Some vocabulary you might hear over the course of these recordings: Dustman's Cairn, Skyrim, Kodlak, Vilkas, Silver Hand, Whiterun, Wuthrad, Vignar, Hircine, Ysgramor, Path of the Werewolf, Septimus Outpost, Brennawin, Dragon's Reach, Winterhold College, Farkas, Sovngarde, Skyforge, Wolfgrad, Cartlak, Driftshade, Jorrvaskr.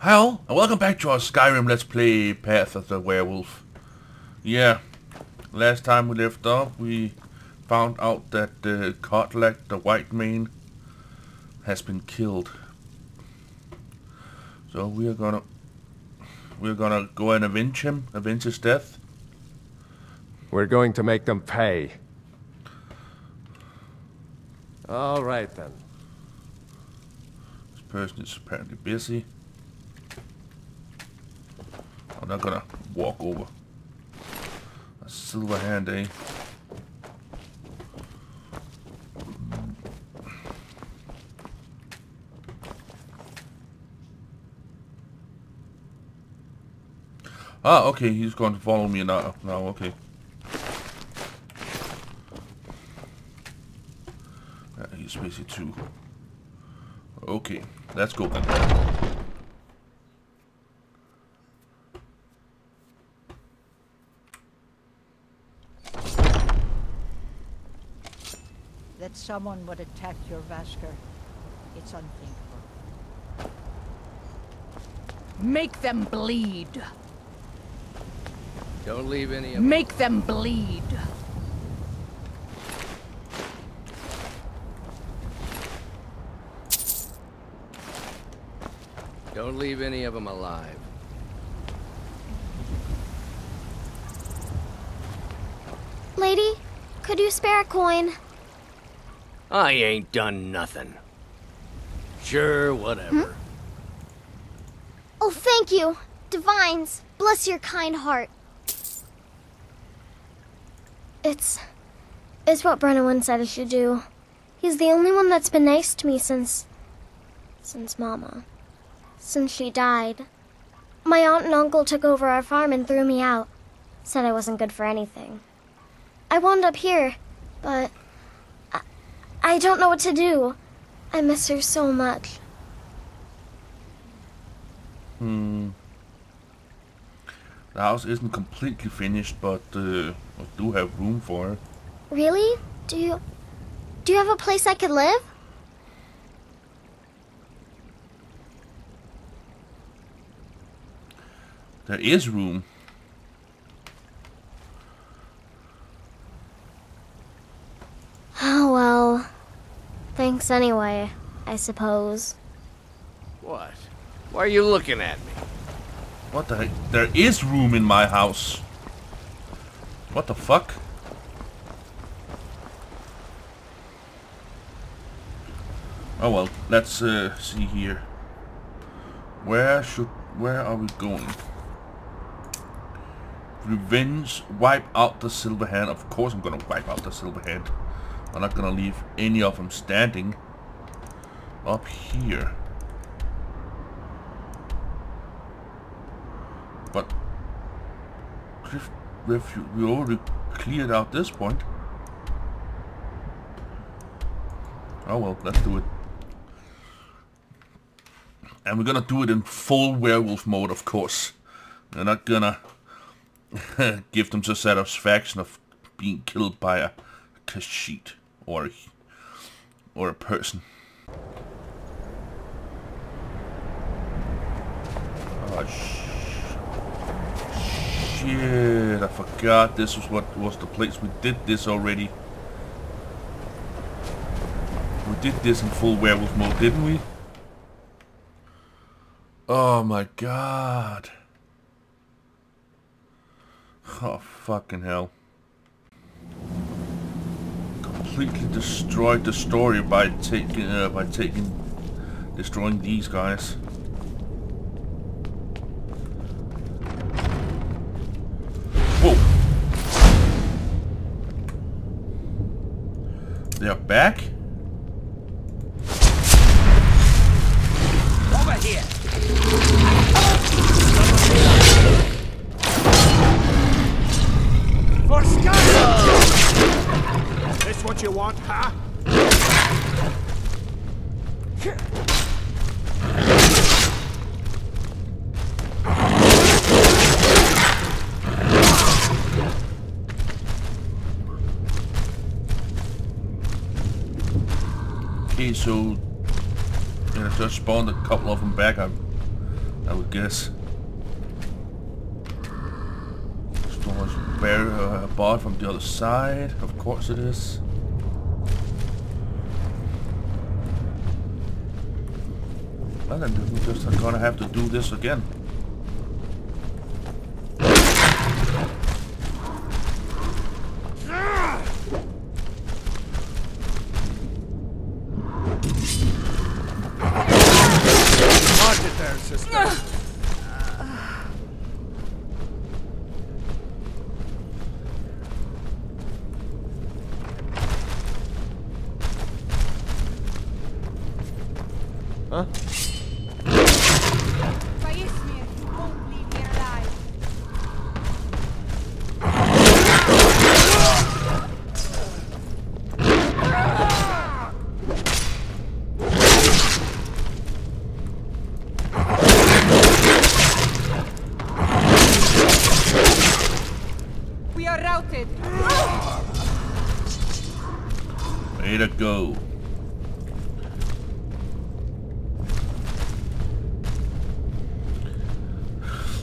Hal, and welcome back to our Skyrim Let's Play Path of the Werewolf. Yeah, last time we left off, we found out that Cartlak, the White Mane, has been killed. So we're gonna go and avenge him, avenge his death. We're going to make them pay. All right then. This person is apparently busy. I'm not gonna walk over. A Silver Hand, eh? Ah, okay, he's going to follow me now, okay. Yeah, he's busy too. Okay, let's go then. That someone would attack Jorrvaskr, it's unthinkable. Make them bleed. Don't leave any of Make them bleed. Don't leave any of them alive. Lady, could you spare a coin? I ain't done nothing. Sure, whatever. Hmm? Oh, thank you. Divines, bless your kind heart. It's what Brennawin said I should do. He's the only one that's been nice to me since Mama. Since she died. My aunt and uncle took over our farm and threw me out. Said I wasn't good for anything. I wound up here, but I don't know what to do. I miss her so much. The house isn't completely finished, but I do have room for her. Really? Do you have a place I could live? There is room. Oh, well. Thanks anyway, I suppose. What? Why are you looking at me? What the heck? There is room in my house. What the fuck? Oh well, let's see here. Where are we going? Revenge, wipe out the Silver Hand. Of course I'm gonna wipe out the Silver Hand. I'm not gonna leave any of them standing up here. But we already cleared out this point. Oh well, let's do it. And we're gonna do it in full werewolf mode, of course. We're not gonna give them the satisfaction of being killed by a sheet or a person. Oh shit, I forgot this was what was the place. We did this already. We did this in full werewolf mode, didn't we? Oh my god. Oh fucking hell. Completely destroyed the story by destroying these guys. Whoa! They are back? Over here! For Skyrim! This what you want, huh? Okay, so yeah, I just spawned a couple of them back. I'm I would guess. Storm's barred from the other side, of course it is. Well then we're just gonna have to do this again.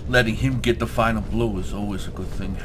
Letting him get the final blow is always a good thing.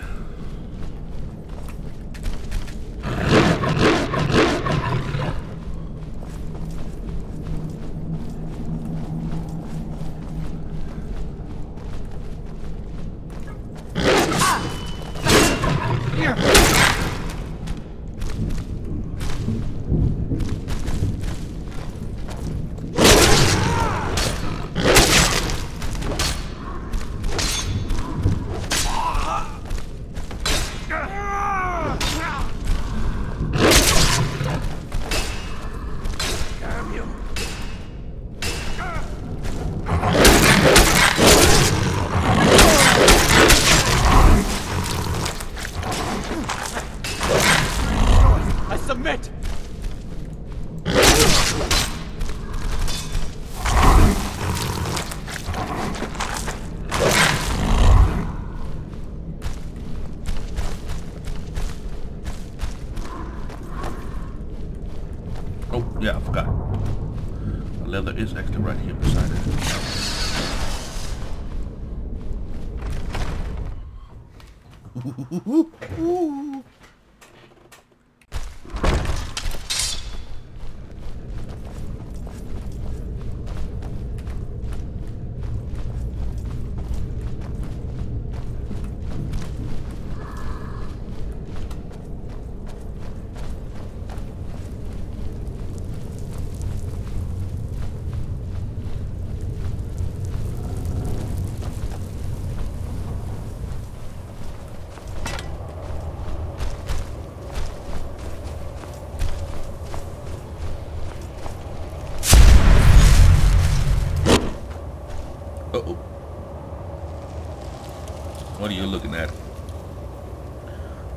What are you looking at?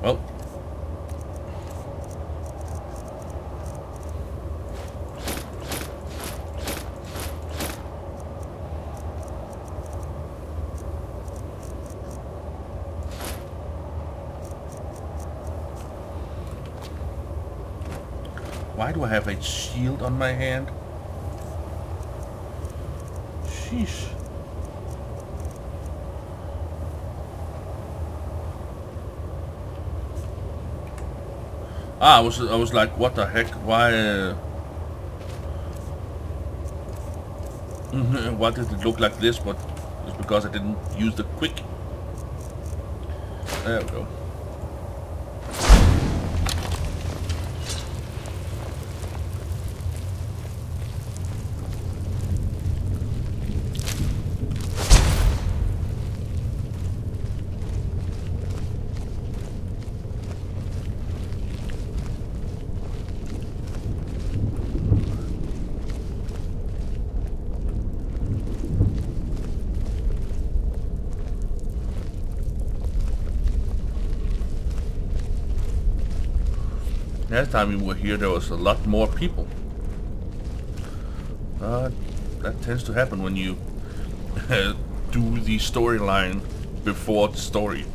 Well, why do I have a shield on my hand? Sheesh. Ah, I was like, what the heck? Why? Why did it look like this? But it's because I didn't use the quick. There we go. Last time we were here, there was a lot more people. That tends to happen when you do the storyline before the story.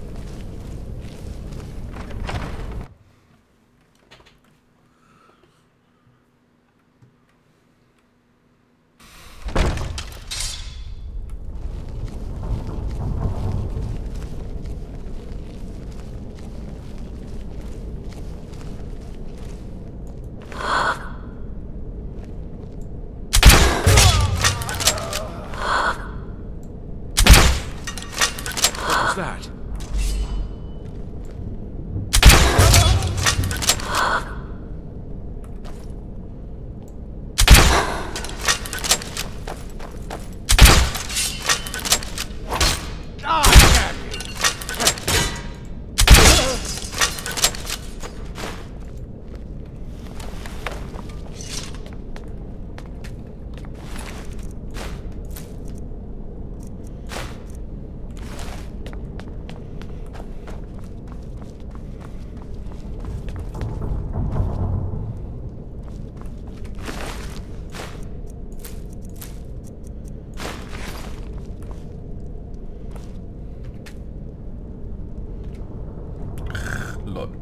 humbug.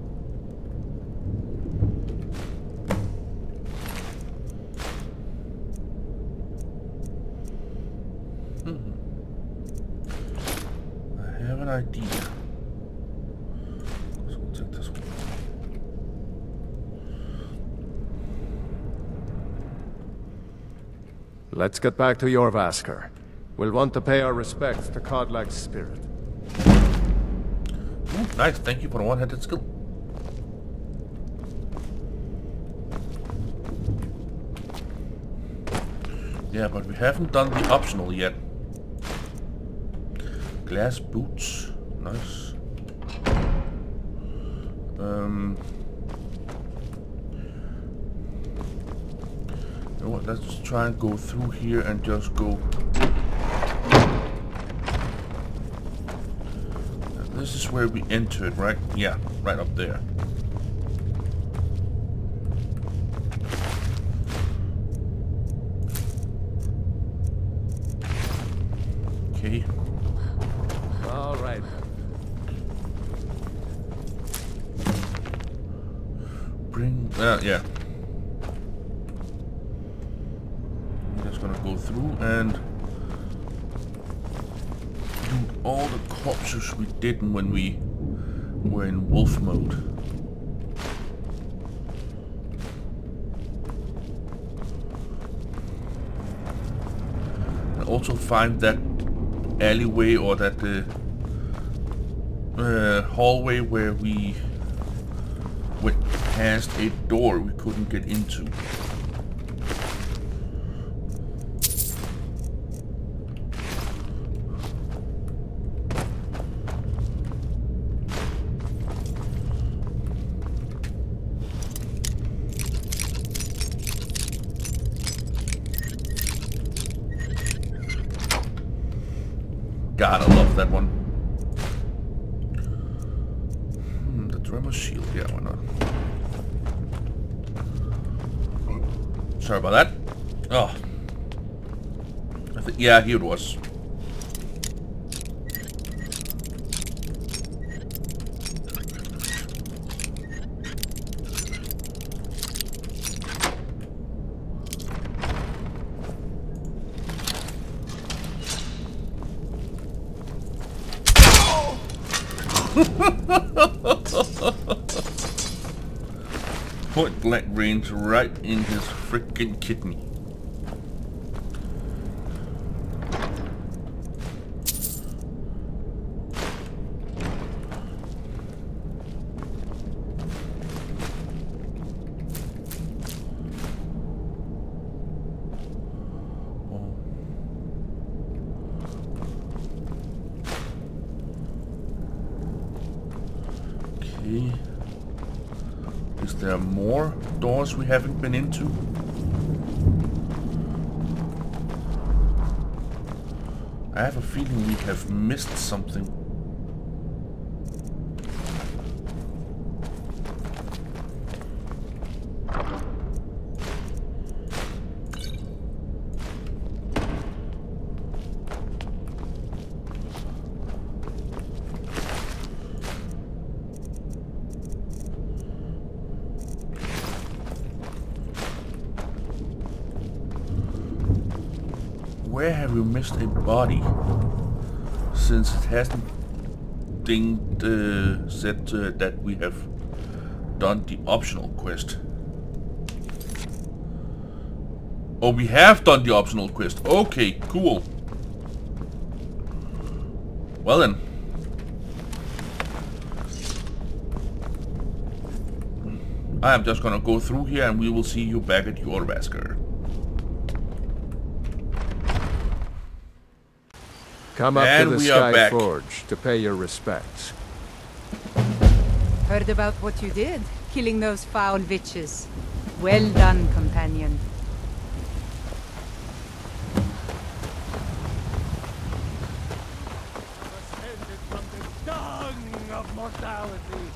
I have an idea. So we'll take this one. Let's get back to Jorrvaskr. We'll want to pay our respects to Kodlak's spirit. Ooh, nice, thank you for the one-handed skill. Yeah, but we haven't done the optional yet. Glass boots, nice. You know what, let's try and go through here and just go. This is where we entered, right? Yeah, right up there. Okay. All right. Bring. Yeah. I'm just gonna go through and. All the corpses we didn't when we were in wolf mode. And also find that alleyway or that hallway where we went past a door we couldn't get into. God, I love that one. The Drummer's Shield, yeah, why not? Sorry about that. Oh. Yeah, here it was. Point blank range right in his freaking kidney. Is there more doors we haven't been into? I have a feeling we have missed something. Where have we missed a body since it hasn't dinged, said that we have done the optional quest? Oh, we have done the optional quest. Okay, cool. Well then. I am just gonna go through here and we will see you back at Jorrvaskr. Come up to the Skyforge to pay your respects. Heard about what you did, killing those foul witches. Well done, companion. Ascended from the dung of mortality,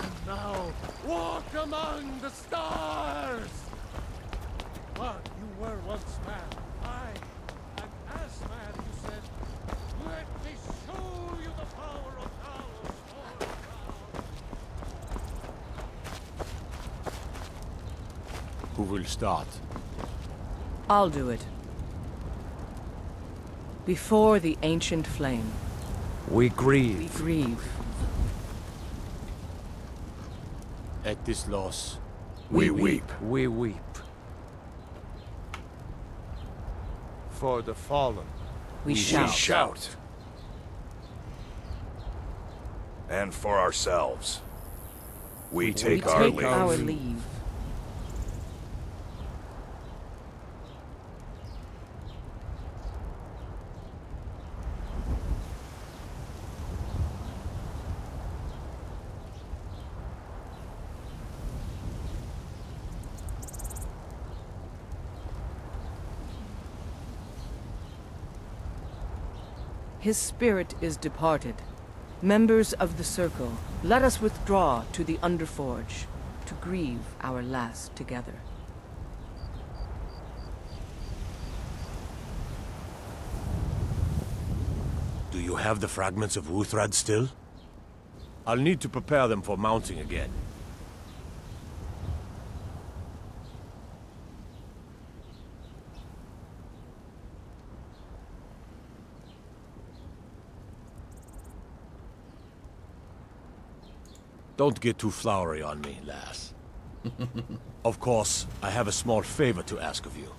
and now walk among the stars. But you were once man. Who will start? I'll do it. Before the ancient flame. We grieve. We grieve. At this loss, we weep. We weep. For the fallen, we shout. And for ourselves, we take our leave. His spirit is departed. Members of the Circle, let us withdraw to the Underforge to grieve our last together. Do you have the fragments of Wuthrad still? I'll need to prepare them for mounting again. Don't get too flowery on me, lass. Of course, I have a small favor to ask of you.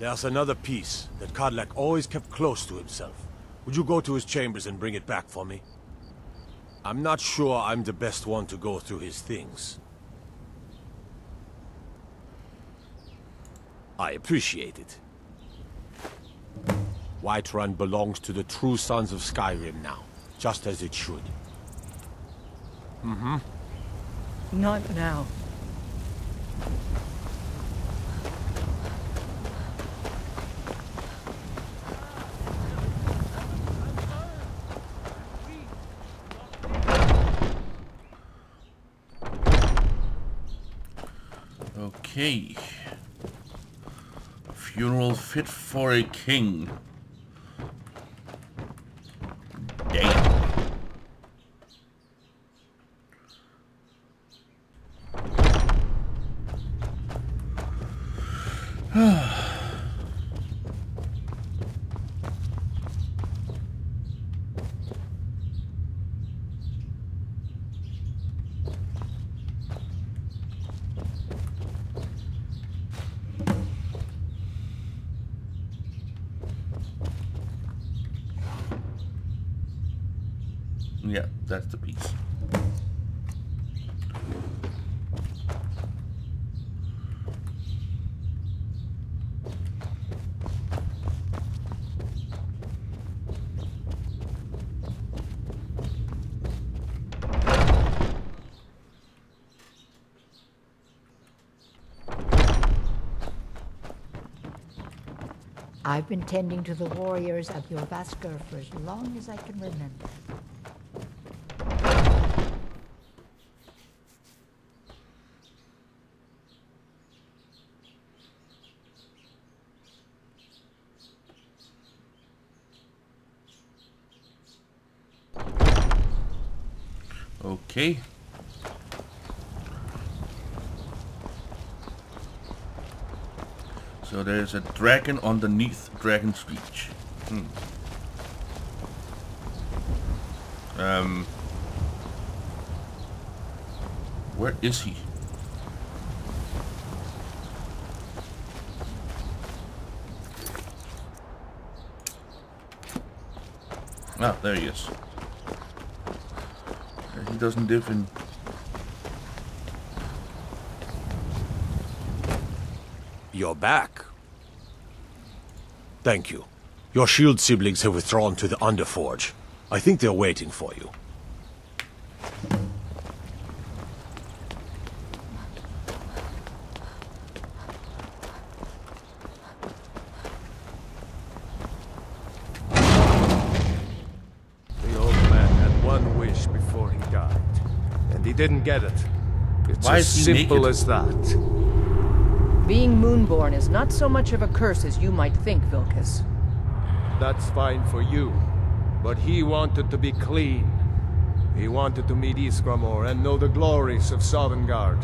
There's another piece that Cartlak always kept close to himself. Would you go to his chambers and bring it back for me? I'm not sure I'm the best one to go through his things. I appreciate it. Whiterun belongs to the true sons of Skyrim now, just as it should. Mm-hmm. Not now. Okay. Funeral fit for a king. Yeah, that's the piece. I've been tending to the warriors of Jorrvaskr for as long as I can remember. Okay. So there is a dragon underneath Dragon's Reach. Where is he? Ah, there he is. He doesn't live in. You're back. Thank you. Your shield siblings have withdrawn to the Underforge. I think they're waiting for you. The old man had one wish before he died, and he didn't get it. It's as simple as that. Being moonborn is not so much of a curse as you might think, Vilkas. That's fine for you, but he wanted to be clean. He wanted to meet Ysgramor and know the glories of Sovngarde.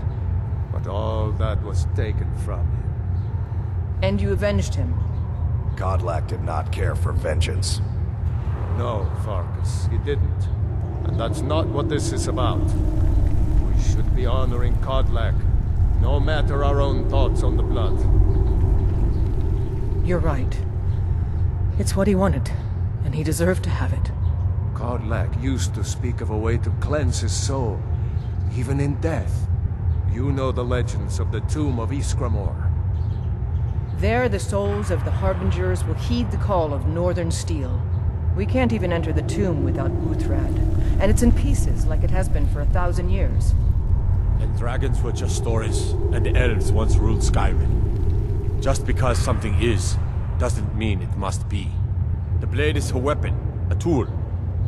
but all that was taken from him. And you avenged him? Kodlak did not care for vengeance. No, Farkas, he didn't. And that's not what this is about. We should be honoring Kodlak, no matter our own thoughts on the blood. You're right. It's what he wanted, and he deserved to have it. Kodlak used to speak of a way to cleanse his soul, even in death. You know the legends of the tomb of Ysgramor. There the souls of the Harbingers will heed the call of northern steel. We can't even enter the tomb without Wuthrad, and it's in pieces like it has been for 1,000 years. And dragons were just stories, and elves once ruled Skyrim. Just because something is, doesn't mean it must be. The blade is a weapon, a tool.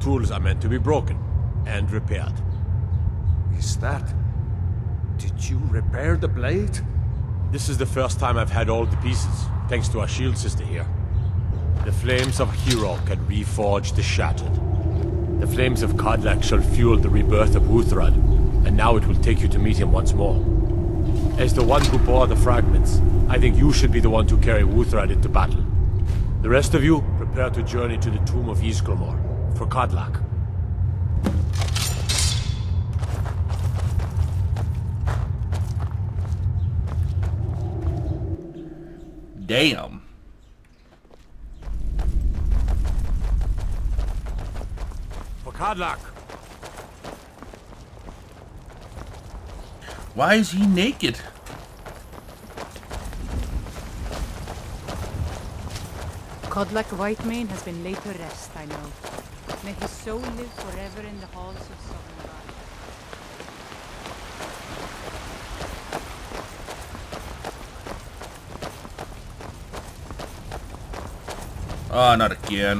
Tools are meant to be broken and repaired. Is that... did you repair the blade? This is the first time I've had all the pieces, thanks to our shield sister here. The flames of Hero can reforge the shattered. The flames of Kodlak shall fuel the rebirth of Wuthrad, and now it will take you to meet him once more. As the one who bore the fragments, I think you should be the one to carry Wuthrad into battle. The rest of you, prepare to journey to the tomb of Ysgramor, for Kodlak. Damn. For Kodlak. Why is he naked? Kodlak Whitemane has been laid to rest, I know. May his soul live forever in the halls of Sovngarde. Oh, not again.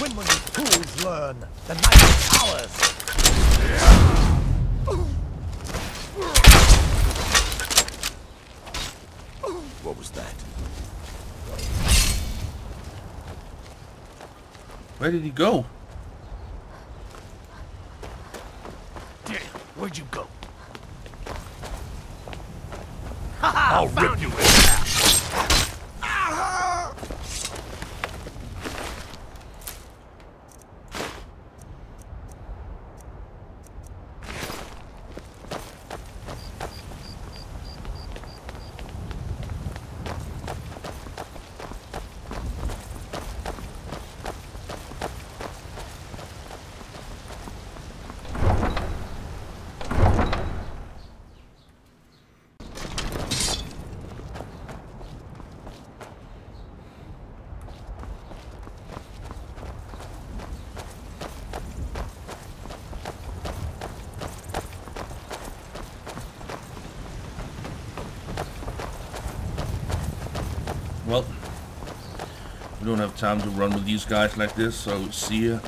When will you fools learn? The night is ours. What was that? Where did he go? Damn, where'd you go? I'll rip you in. Don't have time to run with these guys like this, so see ya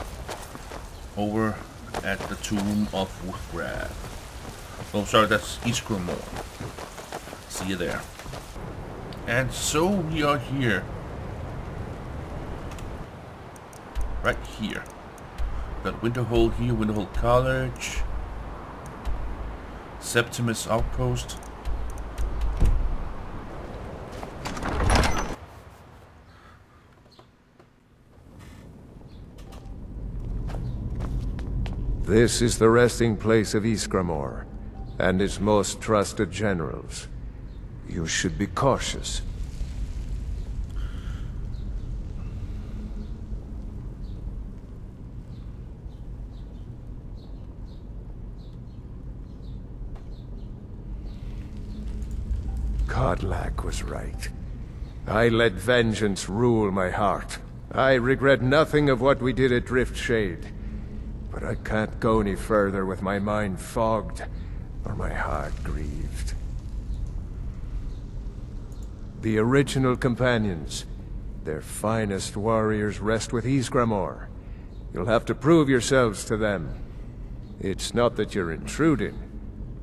over at the tomb of Wolfgrad. Oh, sorry, that's Ysgramor. See you there. And so we are here, right here. Got Winterhold here, Winterhold College, Septimus Outpost. This is the resting place of Ysgramor, and its most trusted generals. You should be cautious. Kodlak was right. I let vengeance rule my heart. I regret nothing of what we did at Driftshade. But I can't go any further with my mind fogged, or my heart grieved. The original companions, their finest warriors, rest with Ysgramor. You'll have to prove yourselves to them. It's not that you're intruding.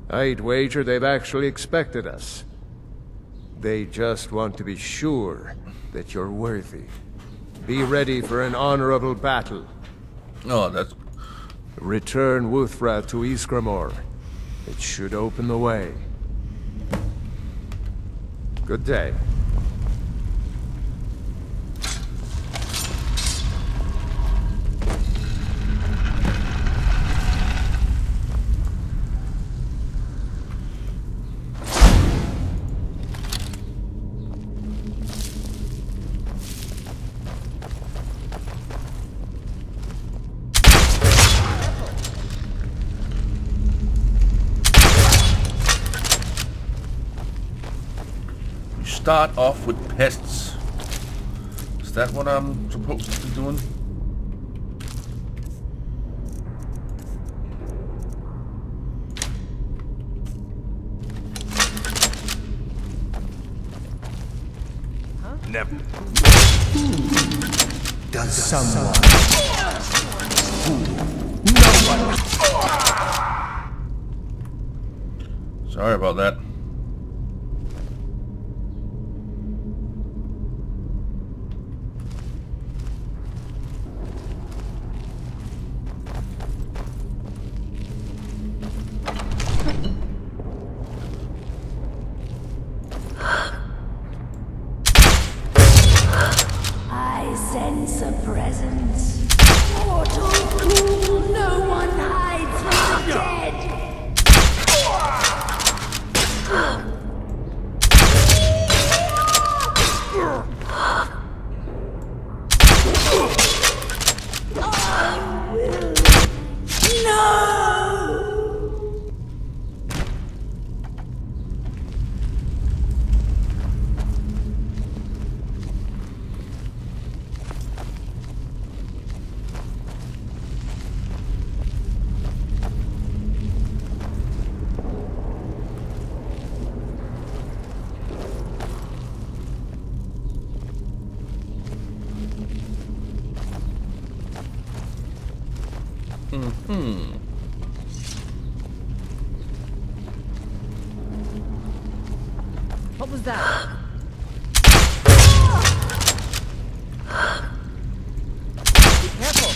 I'd wager they've actually expected us. They just want to be sure that you're worthy. Be ready for an honorable battle. Oh, that's... Return Wuthrad to Ysgramor, It should open the way. Good day. Start off with pests. Is that what I'm supposed to be doing? Huh? Never. Does someone? No one. Sorry about that. What was that? Be careful.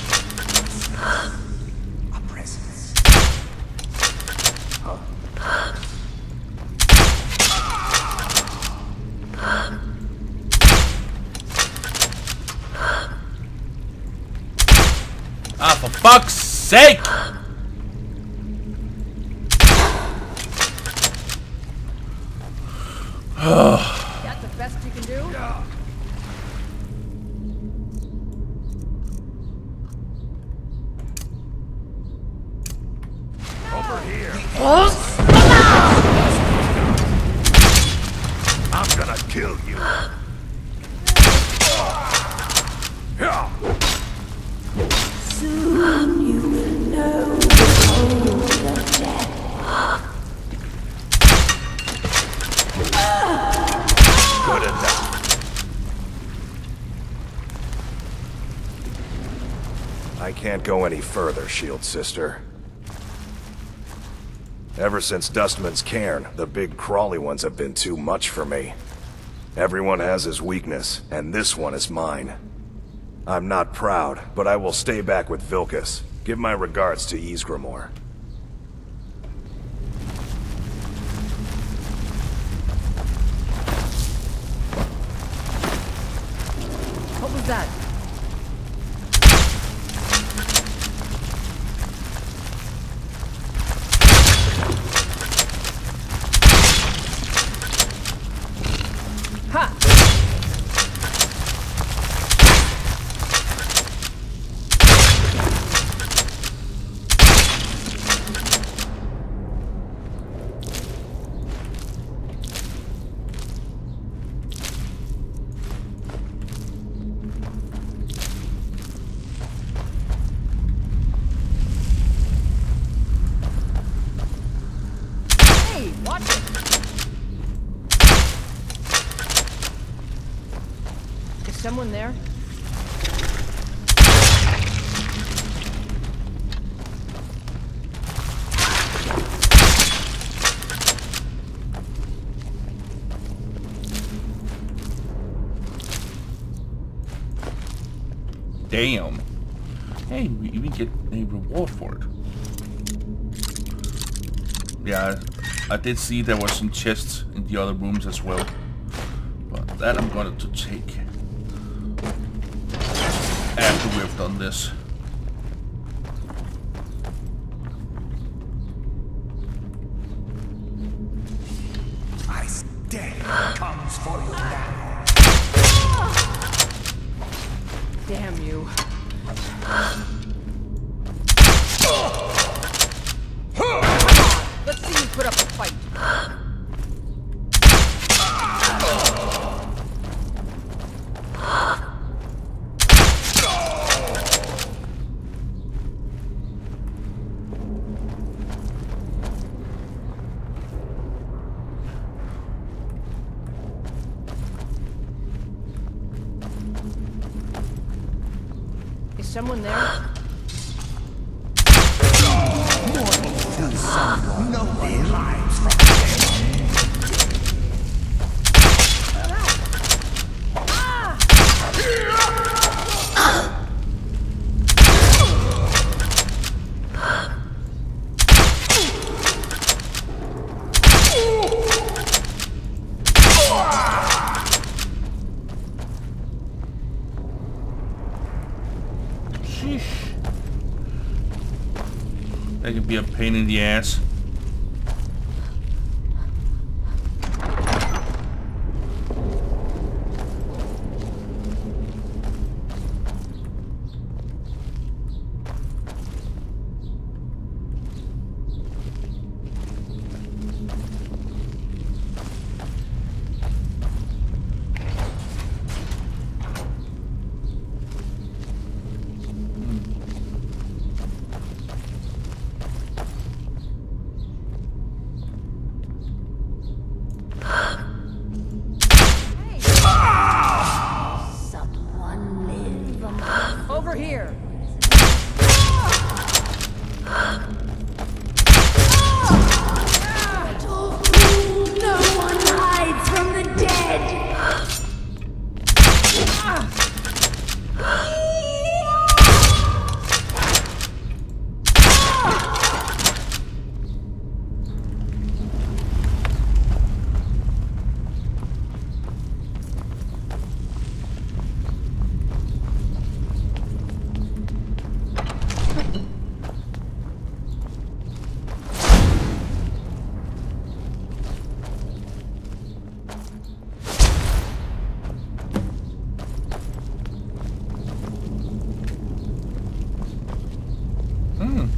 A presence. Huh. Ah, for fuck's sake! That's the best you can do? Yeah. No. Over here. Oh. I'm gonna kill you. Soon you will know the death. Good enough. I can't go any further, Shield Sister. Ever since Dustman's Cairn, the big crawly ones have been too much for me. Everyone has his weakness, and this one is mine. I'm not proud, but I will stay back with Vilkas. Give my regards to Ysgramor. That. Ha! Someone there? Damn. Hey, we get a reward for it. Yeah, I did see there was some chests in the other rooms as well. But that I'm going to take after we've done this. Ice Day comes for you now. Damn you. Let's see you put up a fight. Is someone there? Be a pain in the ass.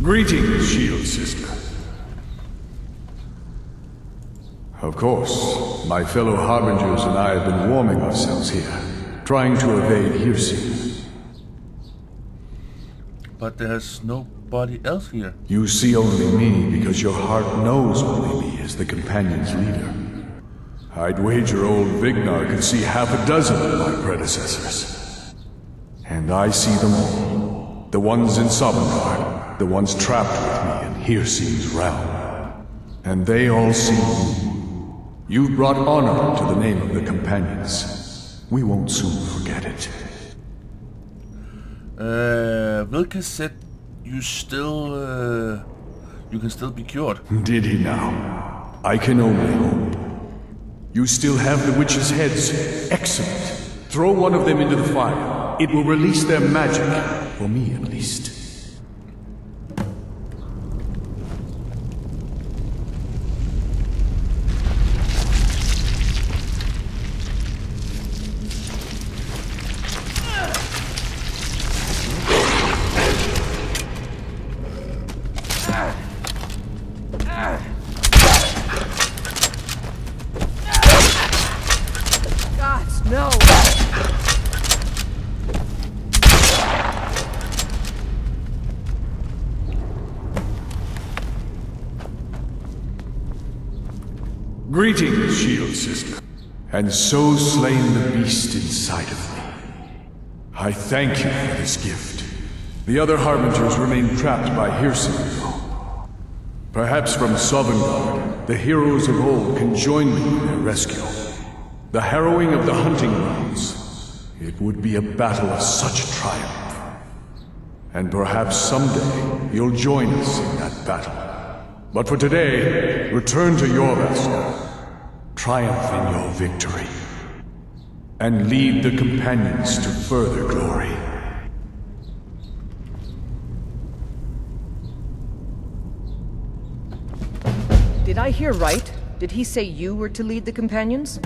Greetings, Shield Sister. Of course, my fellow Harbingers and I have been warming ourselves here, trying to evade Hircine. But there's nobody else here. You see only me because your heart knows only me as the Companion's leader. I'd wager old Vignar could see half a dozen of my predecessors. And I see them all. The ones in Sovngarde. The ones trapped with me in Hircine's realm. And they all see you. You've brought honor to the name of the Companions. We won't soon forget it. Vilkas said you still... you can still be cured. Did he now? I can only hope. You still have the witches' heads. Excellent. Throw one of them into the fire. It will release their magic. For me, at least. Greetings, Shield Sister. And so slain the beast inside of me. I thank you for this gift. The other Harbingers remain trapped by Hircine. Perhaps from Sovngarde, the heroes of old can join me in their rescue. The harrowing of the hunting grounds. It would be a battle of such triumph. And perhaps someday you'll join us in that battle. But for today, return to Jorrvaskr, triumph in your victory, and lead the companions to further glory. Did I hear right? Did he say you were to lead the companions?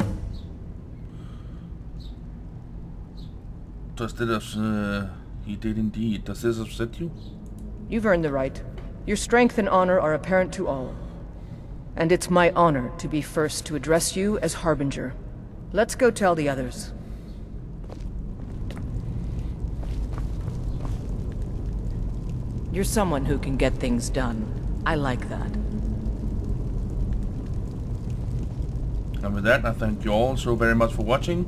He did indeed. Does this upset you? You've earned the right. Your strength and honor are apparent to all. And it's my honor to be first to address you as Harbinger. Let's go tell the others. You're someone who can get things done. I like that. And with that, I thank you all so very much for watching,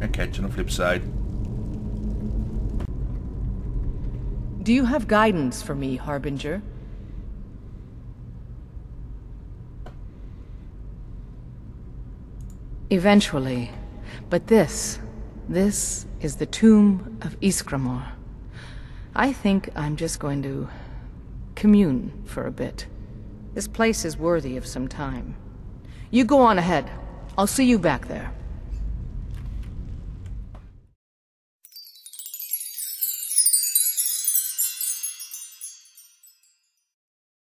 and catch you on the flip side. Do you have guidance for me, Harbinger? Eventually, but this is the tomb of Ysgramor. I think I'm just going to commune for a bit. This place is worthy of some time. You go on ahead. I'll see you back there.